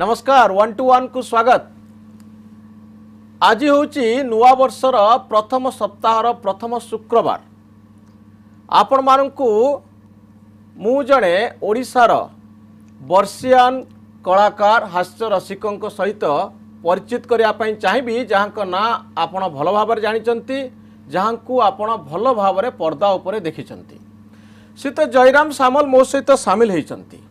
नमस्कार one two one को स्वागत। आज हूँ नुआ वर्षर प्रथम सप्ताहर प्रथम शुक्रवार। आपण मानू मु जड़े ओडिशार बर्षियान कलाकार हास्य रसिकों सहित परिचित करने चाहिए, जहाँ ना आपड़ भल भाव जानते, जहाँ को आपड़ भल भाव पर्दा उपर देखी। सी तो जयराम सामल मो सहित सामिल होती।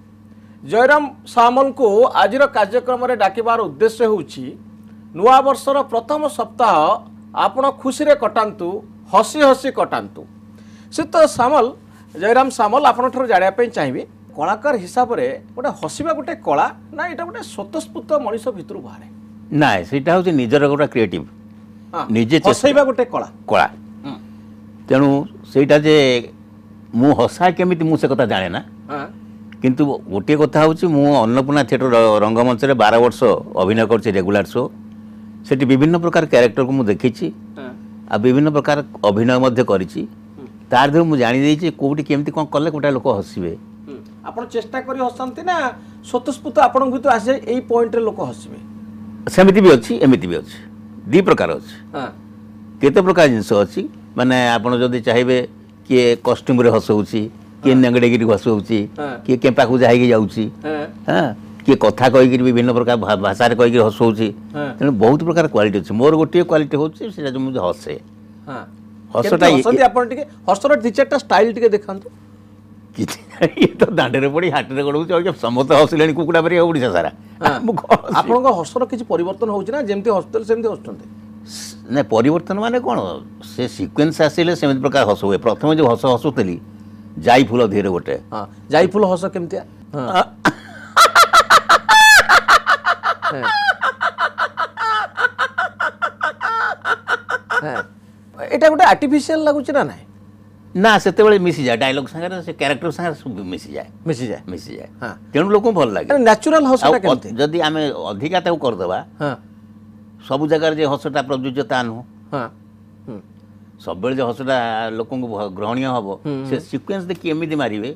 जयराम सामल को आज कार्यक्रम में डाकिबार उद्देश्य हूँ नुआ वर्षर प्रथम सप्ताह आपण खुशी कटातु, हसी हसी कटातु। सी तो सामल जयराम सामल आपण ठार जानापी चाहिए कलाकार हिसाब से गोटे हसवा गोटे कला ना ये गोटे स्वतस्फूर्त मनुष्य भितर बाहर ना सेटा हूँ निजर गोटे क्रिएटिव निजे हसवा गोटे कला कला तेणु सेटा जे मु हसाए केमी मु से कथा जाने ना किंतु गोटे कथा हूँ मु अन्नपूर्णा थिएटर रंगमंच 12 वर्ष अभिनय करछि रेगुलर शो सेठी विभिन्न प्रकार कैरेक्टर को मु देखिछि आ विभिन्न प्रकार अभिनय मध्ये करिछि तार दे मु जानि दैछि कोउटी केमति कोन करले कोटा लोक हसिबे। आपण चेष्टा करी हसंती ना स्वतस्फूर्त आपण भितर आसे एई पॉइंट रे लोक हसिबे सेमिति भी अछि एमिति भी अछि दी प्रकार अछि। हां केते प्रकार जिंस अछि माने आपण जदि चाहबे किए कॉस्ट्यूम रे हसौछि, किए नंगड़ेगिरी हसौछि, किए केंपा खुजा हेगी जाउछि, हां किए कथा कहिगिरी विभिन्न प्रकार भाषा रे कहिगिरी हसौछि। तेनु बहुत प्रकार क्वालिटी अछि। मोर गोटे क्वालिटी होछि सेटा जे मु हसे। हां हसटा हसोति आपण टिके हसर दिचाटा स्टाइल टिके देखांतु किछि ये तो दांडे रे पड़ी हाट रे गडौ समस्त हसलेनी कुकुडा परि ओडिसा सारा। आपण को हसर किछि परिवर्तन होछि ना जेमति हॉस्टल सेमति हसतंते ना परिवर्तन माने कौन से सिक्वेन्स आसिले सेमित प्रकार हस हुए। प्रथम जो हस हसुली जाई फूल धीरे गोटे जाई फूल हस केमतिया एटा गोटे आर्टिफिशियल लागुछ ना नाही ना सेते बेले मिसी जाय डायलॉग संगे से कैरेक्टर संगे सब मिसी जाय हां तेन लोक भल लागे नेचुरल हसटा केमते जदी आमे अधिकाता कर देबा। हां सब जगार जे हसटा प्रयोज्यता नु हां सब बेले जे हसटा लोक ग्रहणीय हबो से सिक्वेन्स देखि एमिदि मारिबे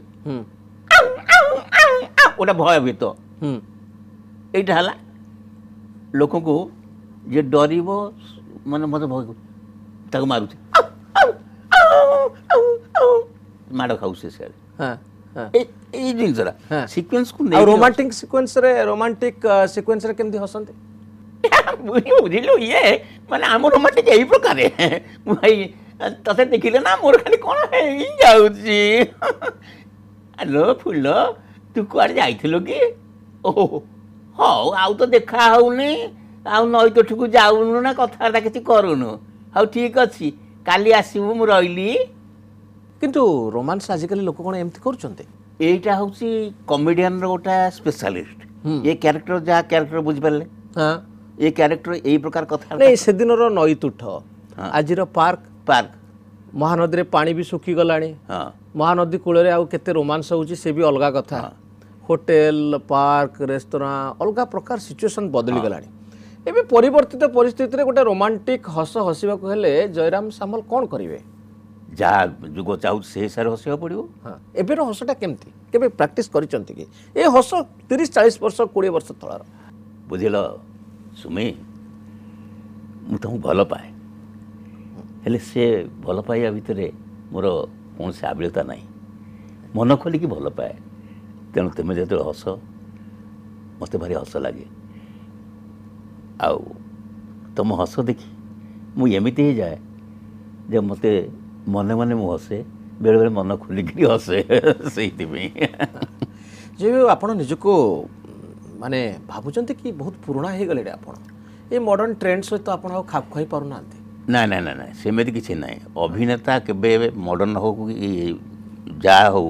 ओटा भय भीत एटा हला लोक को जे डरिबो माने मते भय ताको मारुथि माडो खाउसे सर। हां हां ए जिंसरा सिक्वेन्स को ने रोमांटिक सिक्वेन्स रे केमदि हसनते बुझिलु ये माने आम रोमांटिक यही प्रकार भाई तसे देखिले ना मोर खाली कौन है जाउची हेलो फूल तू कुआर जाइथिलु कि ओ हाउ आउ तो देखा हौनी आउ नई तो ठुकु जाउनु ना कथाटा किछि करूनु हाउ ठीक अछि काली आसीबु मु रहिली। किंतु रोमांस आजिकल लोक कोन एमति करछनते एटा हौची कॉमेडियन रो गोटा स्पेशलिस्ट ये कैरेक्टर जा कैरेक्टर बुझि परले। हां ये कैरेक्टर यही प्रकार कथा नहीं से दिन नई तुठ आज पार्क पार्क महानदी रे पानी भी सुखी गला महानदी कूल के रोमांस होची से भी अलग कथा होटेल पार्क रेस्तरा अलग प्रकार सिचुएशन बदली गला एवं परिवर्तित परिस्थिति रे गोटे रोमांटिक हस हसिबा को हेले जयराम सामल कोन करिवे जा जुगो चाहू से हिसाब से हसवा पड़ो। हां एबेर हसटा केमती केबे प्रैक्टिस करिसंती कि ए हस 30 40 वर्ष 20 वर्ष तळार बुझिलो सुमे मु तुम भल पाए हेले से भल पाइबा भितर मोर कौन से आबिलता ना मन खोलिकी भल पाए तेणु तुम जो हस मत भारी हस लगे आउ तुम हस देखी मुझे जाए जो मत मन मन मु हसे बेले बेले मन खोलिकी हसे से आप निजको माने भाबुचंते कि बहुत पुराणा हे गले आपण ए मॉडर्न ट्रेंड सहित आपण खाप खाई पारु नाते ना ना ना ना सेमेति किछि नै अभिनेता केबे मॉडर्न हो कि जा हो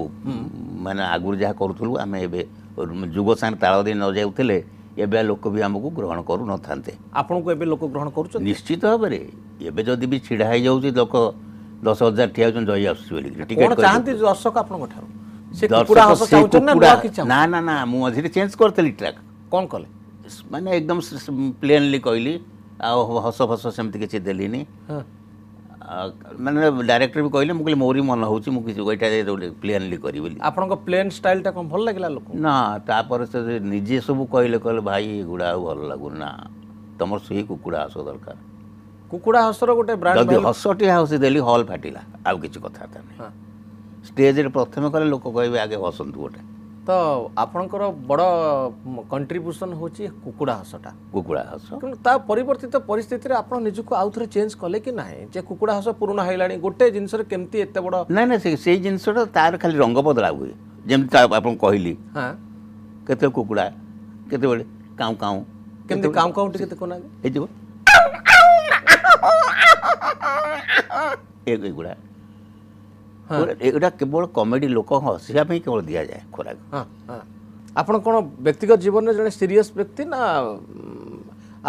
माने आगुर जा करथुलु आमे एबे जुगो सान ताळो दे न जाउथिले एबे लोक भी हमकु ग्रहण करू न थांते आपण को एबे लोक ग्रहण करूछ निश्चित हबरे एबे जदी भी छिडा हे जाउछि लोक 10,000 ठिया जन जई आसु बोली टिकट कोन चाहंती दर्शक आपण को ठारो से पूरा हस चाहू ना ना ना मु अझे चेंज करतली ट्रैक कोन कले माने एकदम प्लेनली कहली आ हस फस सेमति किछि देलीनी मैंने डायरेक्टर भी कहले मुझे मोरी मन हो प्लेनली करी आपन प्लेन स्टाइल कौन भल लगे लोक ना तापर से निजे सब कहले कहले भाई गुड़ा भल लगुना तुम से कुकुड़ा हस दरकार कुकुड़ा हसर गोटे ब्रांड हसटी हसी देली हल फाटिला आउ कि कथा ना स्टेज प्रथम कले लोक कहे आगे हसंतु गोटे तो आपणकर बड़ कंट्रीब्यूशन हो कुकुड़ा हसटा कुकुड़ा हस ता परिवर्तित परिस्थिति रे आपण निज को आउथरे चेंज कले कि नाही जे कुकुड़ा हस पुराना हैलाणी गोटे जिंस रे केमती एते बड़ नै नै सेही जिंस रे तार खाली रंग बदला हुए जेमती आपण कहली हां केते कुकुड़ा केते बड़ काऊ काऊ केमती काऊ काऊ केते कोना हे जेबो ए गुडा एटा केवल कॉमेडी लोक हसिया केवल दि जाए खोराक आपन कोन व्यक्तिगत जीवन में जने सीरियस व्यक्ति ना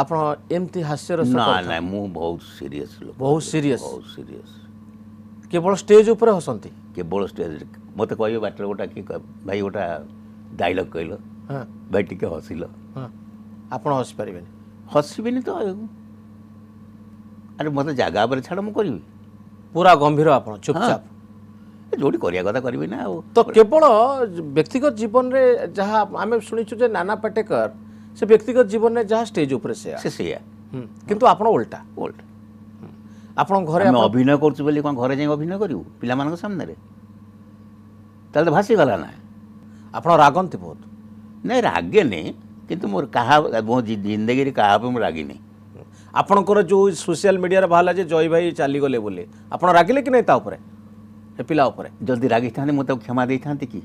आपन एमती हास्य रस ना ना मु बहुत सीरियस लोक बहुत सीरियस केवल स्टेज ऊपर हसंती केवल स्टेज मते कहयो बाटर गोटा की भाई गोटा डायलॉग कहलो हां भाई टिके हसिलो हां आपन हस परिबेनी हसिबेनी तो अरे मते जागा पर छाड़ मु करबी पूरा गंभीर आपन चुपचाप जोड़ी करिया कथा करबी ना तो केवल व्यक्तिगत जीवन रे जहां आमे सुनिछु जे नाना पाटेकर से व्यक्तिगत जीवन रे जहां स्टेज ऊपर से किंतु आपण उल्टा उल्टा आपण घरे हम अभिनय करछु बोली कोन घरे जाई अभिनय करिवो पिला मानक सामने रे तले भासी गला ना आपण रागंती बहुत नै रागे नै किंतु मोर कहा मो जिंदगी रे कहा पे मो रागी नै आपण कर जो सोशल मीडिया रे बाहला जे जय भाई चली गले बोले आपण रागिले कि नै ता ऊपर पिला ऊपर जल्दी रागी था मत क्षमा दे था कि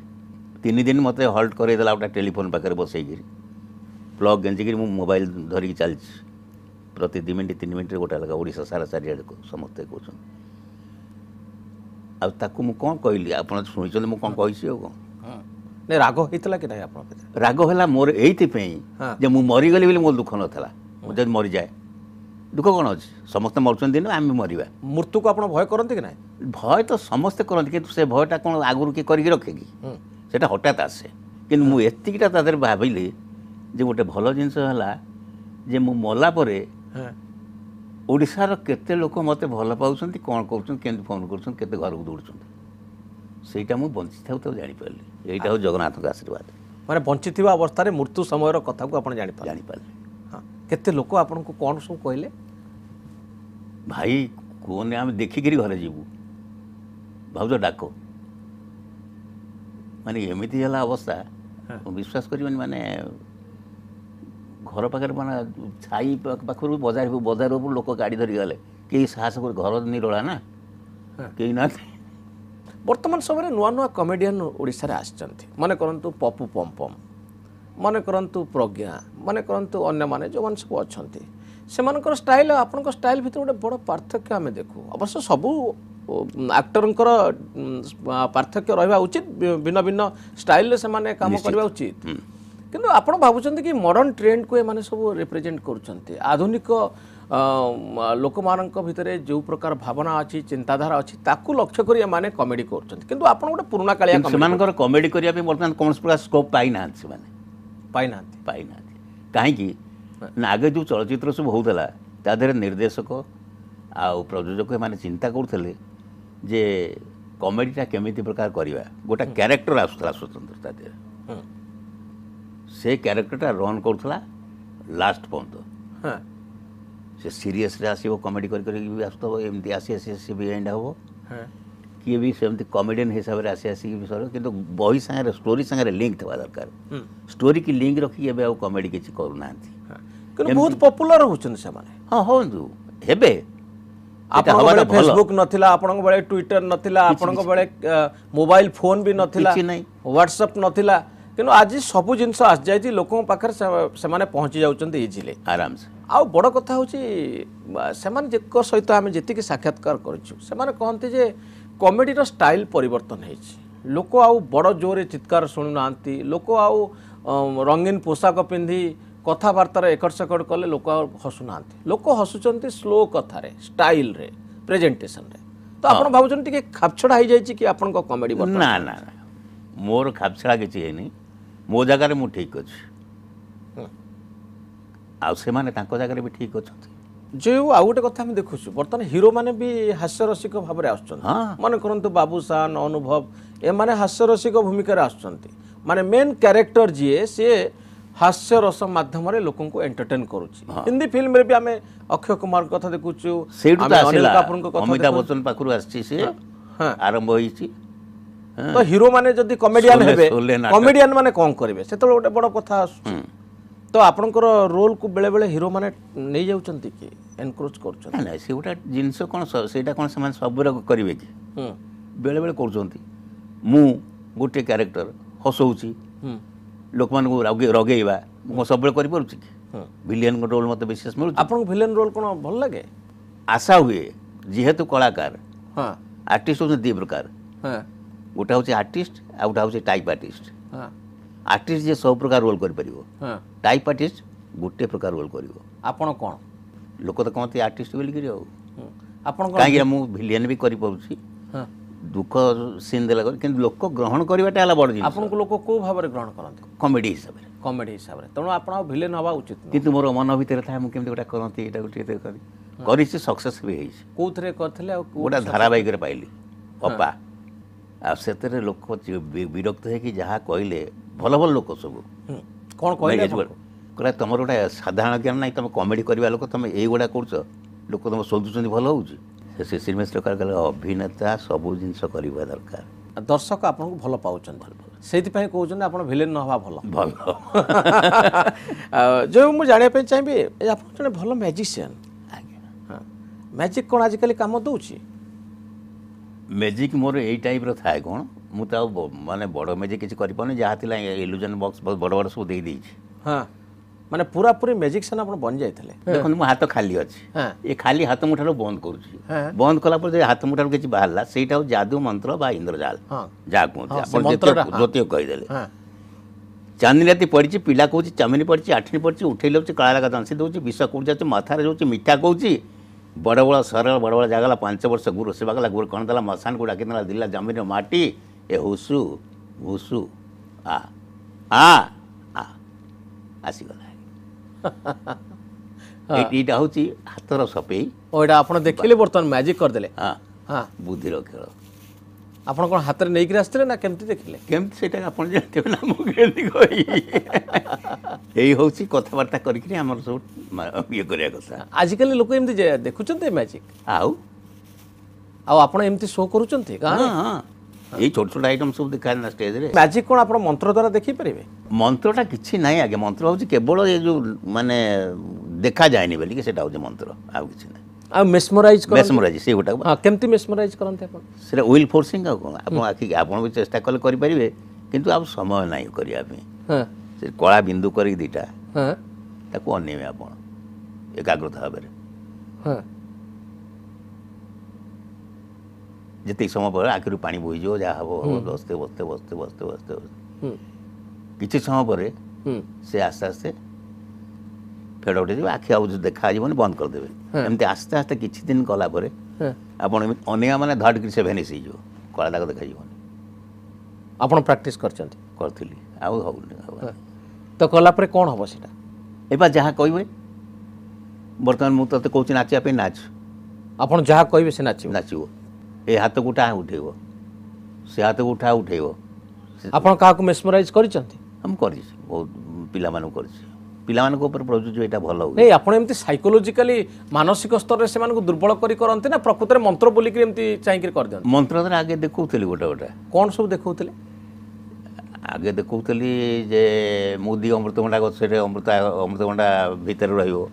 तीन दिन मत हल्ट करदेला गोटे टेलीफोन पाखे बसईकि प्लग गेंजिक मोबाइल धरिकी चल प्रति 2 मिनट 3 मिनट गोटे लगा ओडिशा सारा चारिया समस्ते कहते मुझे कौन कहली आप शुणी मुझे कौन कही ना राग होता कि ना राग है मोर ये मरीगली बोली मोर दुख नाला मुझे मरी जाए दुख कौन अच्छे समस्त मरुँच दिन आम मरवा मृत्यु को आप भय करते कि ना भय तो समस्ते करते कि से भयटा कौन आगुरी किए कर रखे कि से हठात आसे कि मुझे तरह भाविली जे गोटे भल जिनस मु मलापर ओडार केत लोक मत भल पाँच कौन कर फोन करते घर को दौड़ाटा मुझे बंची था तो जापारि यही हूँ जगन्नाथ का आशीर्वाद मैंने बंची अवस्था मृत्यु समय कथा को आप जापारे केते लोक आपन को कौन सब कहले भाई कोने आम देखि के घर जीवू भाउज डाको माने एमिति हला अवस्था विश्वास करी माने घर पाखे माने छाई पाखर बजार बजार ऊपर लोक गाड़ी धरि गले के साहस कर घर निरोला ना के ना वर्तमान समय नुआ नुआ कॉमेडियन ओडिसा रे आछंती माने करंतु पप्पू पम्पम मन करंतु प्रज्ञा मन करंतु अन्य माने जो सब अच्छे से स्टाइल आपण स्टाइल भितर गोटे बड़ पार्थक्य आम देखू अवश्य सबू आक्टर पार्थक्य रहा उचित भिन्न भिन्न स्टाइल से माने काम करवा उचित किंतु आपण भावुचंते कि मॉडर्न ट्रेंड को माने सब रिप्रेजेंट करुचंते आधुनिक लोक मान भितर जो प्रकार भावना अच्छी चिंताधारा अच्छी ताकू लक्ष्य करी माने कॉमेडी करुचंते किंतु आपण गोटे पुराना कालिया समानकर कॉमेडी करिया पे वर्तमान कोन प्रकार स्कोप पाई ना से माने पाई ना कहीं ना आगे जो चलचित्र सब होता तादेह निर्देशक आउ प्रयोजक मैंने चिंता करुले जे कमेडीटा केमी प्रकार करवा गोटा क्यारेक्टर आसूला स्वतंत्रता देह से क्यारेक्टरटा रन करुला लास्ट पर्यत से सीरीयस आसो कमेडी भी आसो एमती आसी आसी आसी भी एंड हम किए भी सेमती कॉमेडियन हिसाब से आसी आसिक भी सर कितु बही सागर स्टोरी सागर लिंक थवा दरकार स्टोरी की लिंक रखी एवं कमेडी किसी करूना बहुत पॉपुलर होने हाँ हूँ हे आपको फेसबुक नाला आपंक बेले ट्विटर नाला आपंक बेले मोबाइल फोन भी नाला व्हाट्सएप नाला किंतु आज सब जिन आस जाए लोक पाखे से पहुँची जाऊँगी इजिली आराम से आउ बड़ कथा हूँ सहित आम जी साक्षात्कार कर कहते जे कॉमेडीर स्टाइल परिवर्तन होइछि लोक आउ बड़ जोरे चित्कार शुणु ना लोक आउ रंगीन पोशाक पिंधि कथबार्तार एकड़ सेकड़ कले लोक हसुना लोक हसुचंती स्लो कथार स्टाइल रे प्रेजेंटेशन रे तो आप भावुन टे खापछड़ा हो जाए कि आपण कमेडी ना ना मोर खापछड़ा किसी है मो जगार मुझे ठीक अच्छे आउ से जगार भी ठीक अच्छा जो आउ गोटे कथा देखु बर्तमान हिरो माने भी हास्यरसिक भाव में आने करते बाबूसान अनुभव एम हास्यरसिक भूमिका आसुँच माने मेन क्यारेक्टर जी सी हास्यरस मध्यम लोक एंटरटेन करुच्ची। हिंदी फिल्म रे भी आम अक्षय कुमार कथा देखुचु अमिताभ बच्चन पाखु आरंभ हो तो हिरो माने जदि कॉमेडियन हेबे कॉमेडियन माने कोन करबे सेतो गोटे बड़ कथा आसु तो आपनकर रोल को बेले बेले हिरो माने नै जाउचंती कि एनक्रोच करचंती नै से गोटा जिंस कोन सेटा कोन समान सबुरा करबे कि बेले बेले करचंती मु गोटे कैरेक्टर हसौची लोक मान को रगेइबा मु सबले करि परुची कि विलेन रोल मते विशेष मिलु आपन विलेन रोल कोन भल लागे आशा हुए जेहेतु कलाकार हां आर्टिस्ट होते दि प्रकार हां गोटे हूँ आर्टिस्ट आउ गोटे हूँ टाइप आर्टिस्ट। आर्टिस्ट जे सब प्रकार रोल कर टाइप आर्टिस्ट गोटे प्रकार रोल कर आपन कौन लोक तो कहते आर्टिस्ट बोलिकी कहीं भिलियन भी करी दुख सीन देला कि लोक ग्रहण करवाटा बड़ जिन आपन को लोक को भाव में ग्रहण करते कॉमेडी हिसाब से तेणु आप भिलियन हवा उचित कितु मोर मन भितर था मुझे गोटे करती गोटे सक्सेस भी होते गोटे धारावाहिक पाइली अपा आ से लोक विरक्त होगी जहाँ कहले भल भल लोक सब कौन कहला तुम गोटे साधारण ज्ञान ना तुम कमेडी करवा लोक तुम युवा कर लोक तुम शोधुंट भल हो श्रीमेश अभिनेता सब जिन करवा दरकार दर्शक आपन को भल पाँच से कहते आप भिलेन ना भल भल जो मुझे जानापी चाहिए आप जो भल मैजिशियन हाँ मैजिक कौन आजिकल कम दूसरी मैजिक मोर यही टाइप्र थाए कौन मुझे मानने बड़ मैजिक किसी करें जहाँ थी इल्यूजन बॉक्स बहुत बड़ बड़ सब दे हाँ माने पूरा पूरी मैजिक से आप बन जाते देखो मो हाथ खाली अच्छे ये खाली हाथ मुठार बंद कर बंद कलापर हाथ मुठार किसी बाहर से जादू मंत्र इंद्रजाल जहाँ कहते ज्योति कहीदेले चांदनी राति पड़ी पिला कौन चामिनी पड़ी आठनी पड़ी उठे काला दांसी दूसरी विष कौच माथार जो मिठा कौच बड़ बड़ सरल बड़ बड़ जगला 5 वर्ष गुरु सेवा कला गुरु कण देला मसान को डाक दिला जमीन माटी ए हुसु हुसु आ आ आ आसीगला एटा हूँ हाथर सपे और देखिले बर्तमान मैजिक करदे हाँ हाँ बुद्धि खेल आप हाथ में नहीं आसते ना केमती देखिले केमती से आप जानते ना मुझे यही हूँ कथबार्ता करके आमर सब ये करिया कथा आजिकल लोक एम देखुं मैजिक आउ एमती शो कर ये छोट छोट आइटम सब देखा ना स्टेज रे मैजिक कौन आप मंत्र द्वारा देखी पारे मंत्रटा कि ना आगे मंत्र हूँ केवल ये जो माने देखा जाए बोलिकी से मंत्र आउ कि ना आ मेस्मराइज मेस्मराइज से गोटा हाँ केमती मेस्मराइज करते हैं विल फोर्सिंग आउ कौन आखिरी आपड़ चेस्टा कले करें कितु आप समय ना करने कला बिंदु कर दीटा ताको अनेबे आप एकाग्रता भाव जिते समय पर आखिरी पानी बोई जो जहाँ हम बसते बसते बसते बसते बसते बसते कि समय पर से आस्ते आस्ते फेड़ उठे आखि आज देखा बंद करदे एमती आस्ते आस्ते किसी दिन गला अनेगा माने धड़ कि भेनिश हो कला दाग देखा आप प्रैक्टिस करी आउ हूँ तो कलापर कौन हम सीटा एपा जहाँ कहे बर्तमान मुझे कौन नाचापी नाच आप जहाँ कहे से नाच नाचो ये हाथ को उठा उठेब से हाथ को उठा उठेब आप मेस्मराइज कर बहुत पिला पिला प्रयोज ये भल नहीं आपड़ी साइकोलोजिकली मानसिक स्तर में दुर्बल करते ना प्रकृत में मंत्र बोलिक चाहिए करते मंत्र द्वारा आगे देखा गोटे गोटे कौन सब देखा आगे देखा जे मुदी अमृतभंडा गचरे अमृतभंडा भितर रो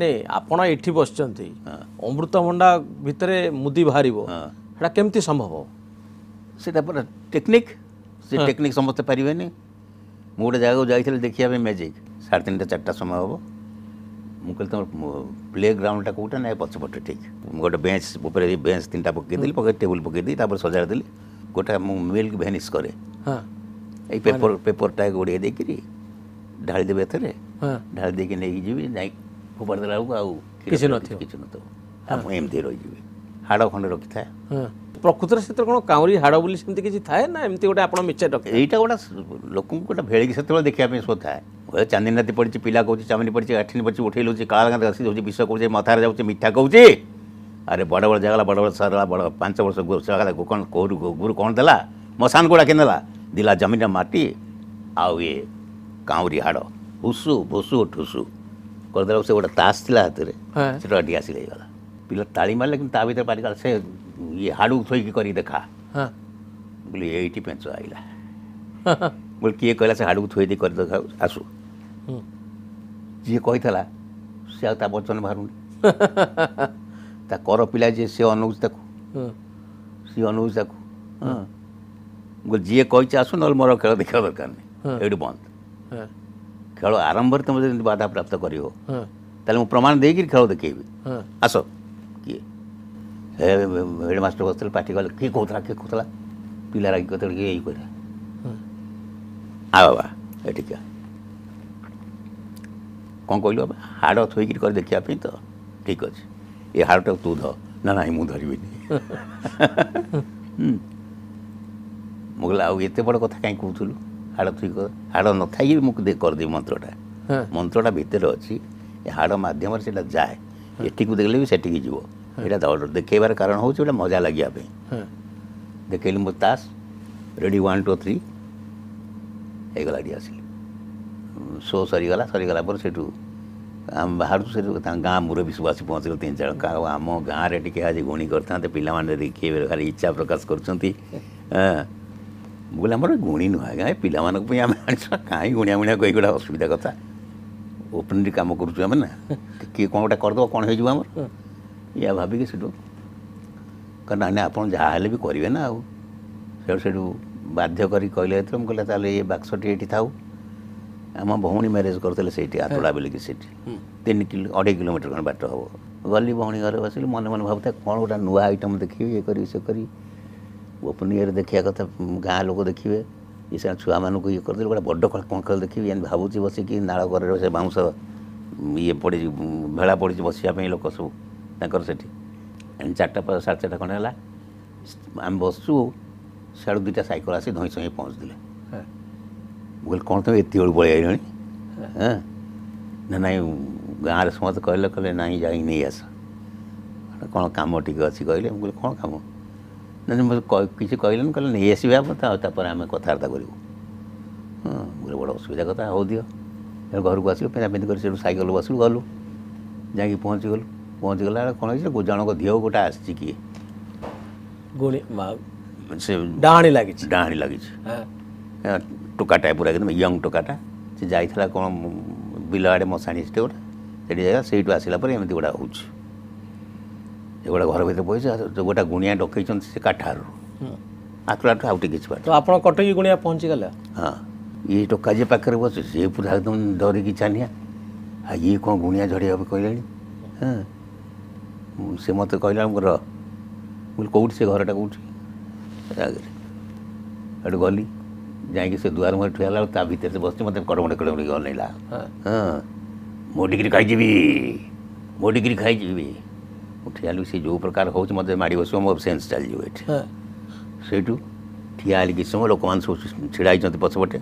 नहीं आपड़ ये बस अमृतभंडा भितर मुदी बाहर हाँ केमती संभव से टेक्निक से टेक्निक समस्ते पारे नहीं मु गोटे जगह जाइए देखा मैजिक 3:30-4टा समय हम मुझे तुम प्ले ग्राउंडा कौटा ना पछपटे ठीक गोटे बेंच बेंच 3टा पकईदेली पकड़ टेबुल पकईदी सजाड़ देली गोटा मिल्क भेनिश करे ये पेपर पेपरटा गोड़े देकर ढाली देवे एथर ढाली देकर नहीं जी जा फोपाड़ी देला बेलू आम रही हाड़ खंड रखी था प्रकृत से कौन काउरी हाड़ बोली किसी थाए ना एमती गोटे आप मिचे रखे यहीटा गोटे लोक गोटे भेड़ी से देखापी सब थाए चांदी नाती पड़ी पिला कौन चामी पड़ी आठिन पड़ी उठे लौचे काल विष कौचे मथार जाऊे मिठा कौचे अरे बड़ बड़ जगला बड़ बड़ सरला बड़ 5 वर्ष जगला कौन कौर गुरु कौन देला मसान गोड़ा के दिला जमीन माटी आउ ये काउरी हाड़ भूसु भूसु ठूसु करदेला से गोटे तास था हाथ में से अटी आसगला पिला ताली मारे लेकिन ता भर पारिका से ये हाड़ू थोड़ी कर देखा बोले ये पेंच आईला बोले किए कहला से हाड़ू थोड़ी कर देखा आसू जी कही सी आ बचन बाहर कर पिला जी सी अनौच सी अनौच जी कही आसू ना मोर खेल देखा दरकार नहीं ये बंद खेल आरंभ तुम जब बाधा प्राप्त कर प्रमाण देकर खेल देखी आस किए हेडमास्टर बस पार्टी कले किए कहला पिला रागी कहते ये कह बाबा ये कौन कहल बाबा हाड़ थोड़ी कर देखा तो ठीक अच्छे ये हाड़टा तू ध ना ना मुझे धरबी मुझे आउ एत बड़ कथा कहीं कहूल हाड़ थी हाड़ न थी मुझे करदेवी मंत्रटा भितर अच्छी हाड़ मध्यम से जाए एटी को देखे भी सेटिकी जीव यहाँ देखार कारण हूँ गोटे मजा लगे देखली मो तास रेडी 1 2 3 होगा ये आस शो सरीगला पर सेठू आम बाहर से गाँ मुरबी सब आस पहुँचल 3 4 आम गाँव में टी आज गुणी करते पे खाली इच्छा प्रकाश कर बोले आम गुणी नुहे गाँव पे आम कहीं गुणिया गुणिया कहीं गोटे असुविधा कथा ओपनली कम करें ना किए कौन गोटे करदेव कौन हो या भाविकी से कहना आप जहाँ भी करेंगे ना आठू बाध्य कहले मुझे कहले ये बाक्स टी ये था आम भौणी म्यारेज करते से आतोड़ा बोलिकी से 3 किलो 2.5 किलोमीटर खंड बाट हम गली भौणी घर बस मन मन भावता कौन गोटे नुआ आइटम देखिए ये करी से करी ओपन इयर देखा कथा गाँव लोक देखिए ये सब छुआ मानक ये करदे गोटे बड़ कौन खेल देखिए भावुँ बसिक नाड़ कर बाउंस ये पड़ भेड़ा पड़ी बसवाई लोक सब तक से 4टा 4.5 खंड है आम बसु सियाड़ 2टा सैकल आसी धई सही पहुँचले बोले कौन तुम एत बड़े पलि हाँ ना ना गाँव समस्त कहले कहले ना जा नहीं आस कौन कम टिके अच्छी कहले मुझे कौन कम ना किसी कहले कहले नहीं आसवे आम कथबार्ता करूँ हाँ बोले बड़ा असुविधा कथा हो दियो घर को आसलु पेंदापिंदी कर सैकल बसलु गलु जा पहुँचीगलु पहुँचीगला कौन हो जनक दिह गोटे आसी किए डाणी लगी टोकाटा पूरा एकदम यंग टोकाटा से जाता कौन बिल आड़े मशाणी से गोटे से आसला गोटा हो गोटे घर भर पहुँचे गोटे गुणिया डकई से काठार आकड़ा आउ तो आप कटक गुणिया पहुँची गला हाँ ये टोका जी पाखे बस सी पूरा एकदम डरिकी छानिया आ ये कौन गुणिया झड़िया कहले हाँ से मत कहला कौट से घरटा कौटे गली जाकि से दुआर मुहर ठुआला ता भीतर से बसती मतलब कड़मड़े गल नहीं ला हाँ मोटिकी खाई मोटिकी खाई ठियाली से जो प्रकार हो मतलब माड़ी बस मोर सेन्स चल जाठू ठिया कि समय लोक मैंने सब ढड़ाई पछपटे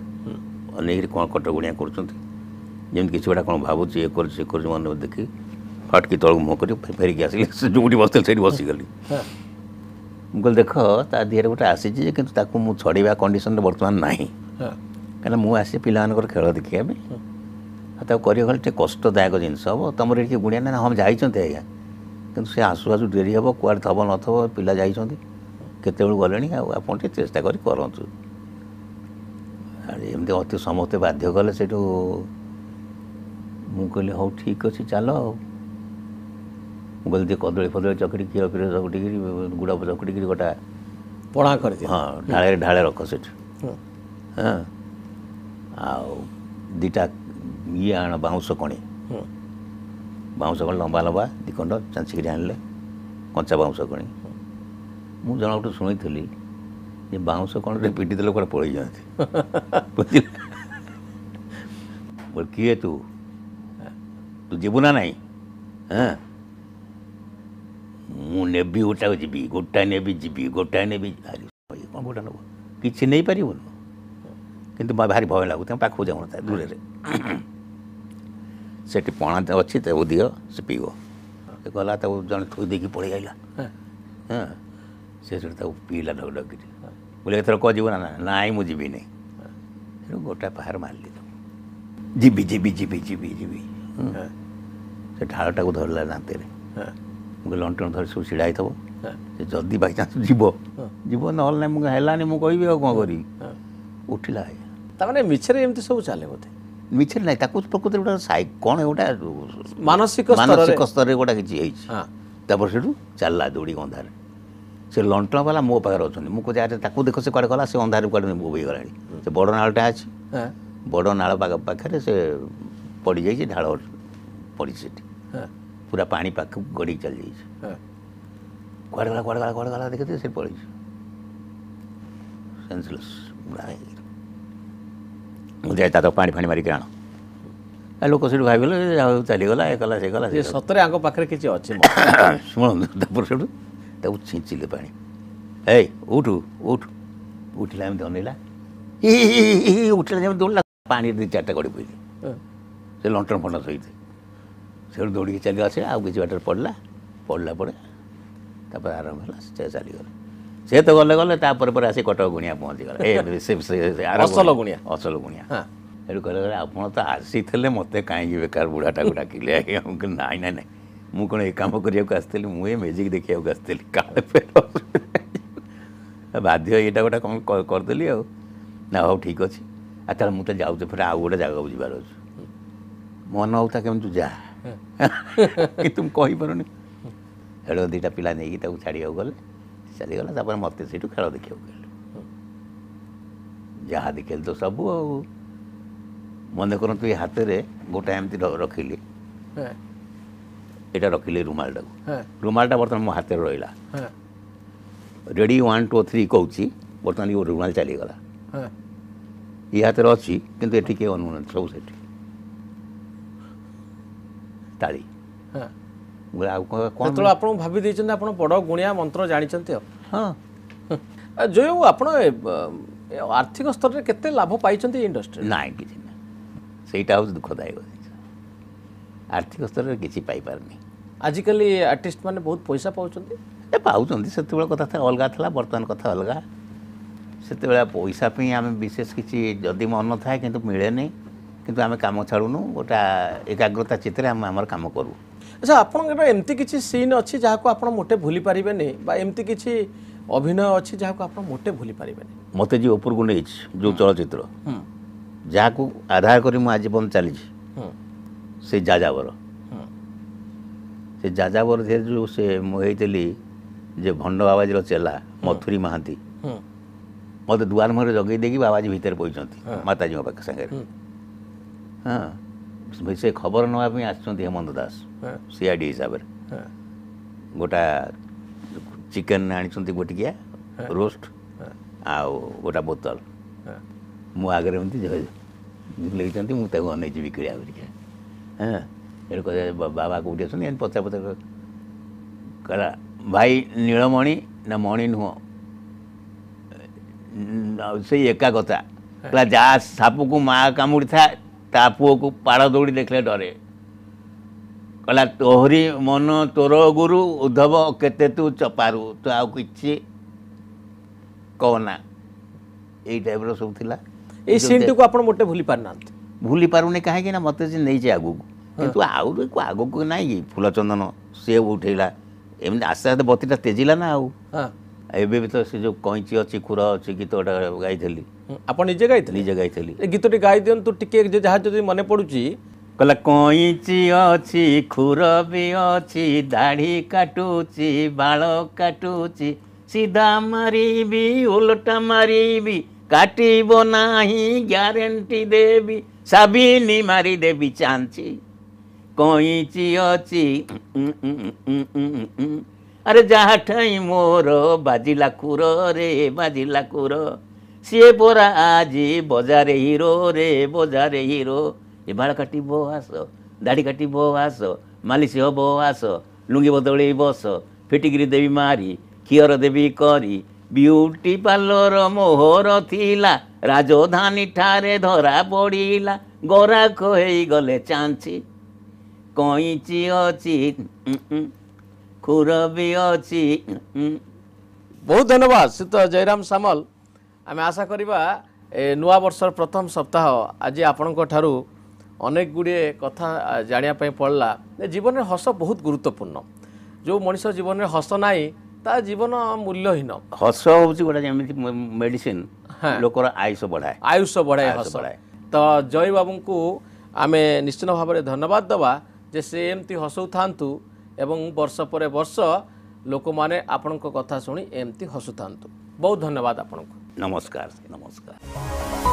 अनेक कौन कटगुणिया करमती किसी गोटा कौन भावुँ ये कर मन देखिए फटकी तौक मुँह कर फेरिकी आस जो बसते से बसीगली मुझे देख ता देह गोटे आसी छड़ा कंडीशन बर्तमान ना कहीं मुझे पिलार खेल देखा करके कष्टदायक जिनस हम तुम ये गुणिया ना हम जाइए आज्ञा कि सी आसू आसू डेरी हे कब न पिला जाते गले आज चेस्टा करमती अति समस्ते बाध्य कले से मुझे हौ ठीक अच्छे चल मुझे कदली फदली चकड़ी क्षीर फीर चकटी गुड़ा चकटी गोटा पणा कर हाँ ढाले ढाले रख से हाँ आ 2टा ये आण बाउंस कणी बाउंस कणी लंबा लंबा 2 खंड चांसिकी आनले कंचा बाउंस कणी मुझे जन गोटे शुणी ये बाउंस कणी पिटी देले कौन पड़े जाती बोल किए तू तू जीवुना नहीं हाँ मुझे गोटा जी गोटा नेबी गोटाए नेबी कौन गोटा नब कि नहीं पार कि भारी भय लगुता पाखक जाऊन था दूर से पणा अच्छी दि से पीब से गला जन थोदे कि पलि आईला हाँ से पीला ढक ढक बोले थर कह जीवन ना नाई मुझे नहीं गोटा पहाड़ मारे जी जी जी जी जी जी से ढालटा को धरला दाते लंटन धर सब ढाई थो जदि बाई चान्स जीव जीव ना है मुझे कहबी आ कौन करी उठला आज्ञा मिछरे एमती सब चले बोधे मिछरे ना प्रकृति गोटे कौन गोटे मानसिक मानसिक स्तर गोटा कि चलला दौड़ी अंधार से लंटन वाला मो पाखे अच्छा मुझे देख से कड़े गला से अंधार कड़े बोबीगला से बड़ नालटा अच्छी बड़ नाल पाखे से पड़ जा ढाल पड़ी से पूरा पानी पाख गड़ी चल जाए कड़े गला देखते से पड़ी सेन्सलेस मुझे तो पानी फाणी मारिक आण लोक से भागले चलीगला ये कला से कला सतरे आग पाखे किसी अच्छे शुणु से छिंचिले पा ए उठू उठ उठला अनैला उठला दौड़ला पानी दि चार्टा गड़ी पड़े से लंटन फंटन सही से दौड़ी चली आस कि बाटर पड़ला पड़ला पर आरम है चलीगला से तो गले गले पर आस कटक गुणिया पहुँचीगला असल गुणिया कहले कहले आपड़ तो आसी थे मत कहीं बेकार बुढ़ाटा को डाकिले आज्ञा नाई ना ना मुझे कौन ये कम करी मुझे म्यूजिक देखा आसती बाध्य यहाँ गोटे कौन करदेली ना हाँ ठीक अच्छे आगे मुझे जाऊ फिर आउ गोटे जगह को जीवार अच्छे मन होता केम तू जा तुम कहीपरि हेड़ दीटा पिला नहीं छाड़िया गले चलीगला मत से खेल देखा जहाँ देखेल तो सब आ मन कर हाथ में गोटा एमती रखिली यहाँ रखिली रुमाल टाक रुमाल बर्तमान मो हाथ रहा रेडी 1 2 3 कौची बर्तमान ये रुमाल चलीगला ये हाथ में अच्छी कितु ये किए अनु सब से ताली भाभी बड़ गुणिया मंत्र जानते हाँ जो आप आर्थिक स्तर में केते लाभ पाई इंडस्ट्री ना कि सहीटा हूँ दुखदायक आर्थिक स्तर में किसी पाइपारनी आजिकल आर्टिस्ट मैंने बहुत पैसा पाँच से कथा था अलग था बर्तमान कथा अलग से पैसा आम विशेष किसी जदि मन था कि मिले नहीं किंतु आम कम छाड़ूनु गोटा एकाग्रता चित्रे आम कम करूँ अच्छा आपंकर एमती किसी सीन अच्छी जहाँ को आप मोटे भूली पारे एमती किसी अभिनय अच्छी जहाँ को आप मोटे भूली पारे मत जी ऊपर को नहीं जो चलचित्र जहाँ को आधार कर आज बंद चली से जाजावर से जाजावर थे जो से मुझे जे भंड बाबाजी चेला मथुरी महांती मत दुआर मुहर जगै देखिए बाबाजी भितर पड़ते माताजी पाखे सागर हाँ से खबर नापी आसुँच हेमंत दास सीआईडी हिसाब से गोटा चिकेन आनी गोटिकिया रोस्ट आउ गोटा बोतल मो आगे एमती मुझे अनई बिक्री हाँ ये कह बाबा कौटी अच्छे पचा पचा कहला भाई नीलमणि ना मणि नुह से एका कथा कहला जा साप को माँ कामुड़ी था ता पुओ को पाड़ दौड़ी देखले डरे कहला तोहरी मन तोर गुरु उद्धव केते तू चपारू तो आउ किसी कहना यही टाइप सब थिला ए सीन टू को आपण मोटे भूली पारना भूली पारुने काहे कि ना मते जे नै जे आगु किंतु आउ को आगु को नै कि फूल चंदन से उठैला एम आस्ते आस्ते बत्तीटा तेजिला ना आउ हां एबे तो से जो कैंची अछि खुरा अछि गीत गाई थली आप निजे गाई गीतटी गाई दिंतु टे जहाँ जो मन पड़ुची कहला कैंची अच्छी खुर भी अच्छी दाढ़ी काटुची बाल काटुची सीधा मारिबी उलटा मारिबी काटिबो नाही ग्यारंटी देवी साबिनी मारी देवी चांची कैंची अच्छी अरे जहाँ ठाई मोर बाजिला खुर सी पोरा आज बजारे हीरो ये भाड़ काटी बो आस दाढ़ी काटी बो आस मालिश हो बो आस लुंगी बदल बस फिटिकी देवी मारी खीर देवी करी ब्यूटी पार्लर मोहर थिला राजधानी ठारे धरा पड़ा गोरा खोई गले चांची कईची अच्छी खुर भी अच्छी। बहुत धन्यवाद श्रीयुत जयराम सामल। आम आशा करवा नुआ वर्षर प्रथम सप्ताह आज आपणु अनेक गुड़े कथा जानापी पड़ला। जीवन में हस बहुत गुरुत्वपूर्ण, जो मनीष जीवन में हस नाई ता जीवन मूल्यहीन। हस हूँ गोटे मेडिसिन लोकर आयुष बढ़ाए हस बढ़ाए। तो जय बाबू को आम निश्चित भाव में धन्यवाद दवा जे से एमती हसौ थांतु एवं वर्ष पर वर्ष लोक मैंने आपण कथा शुणी एमती हसु थांतु। बहुत धन्यवाद आपन को। नमस्कार नमस्कार।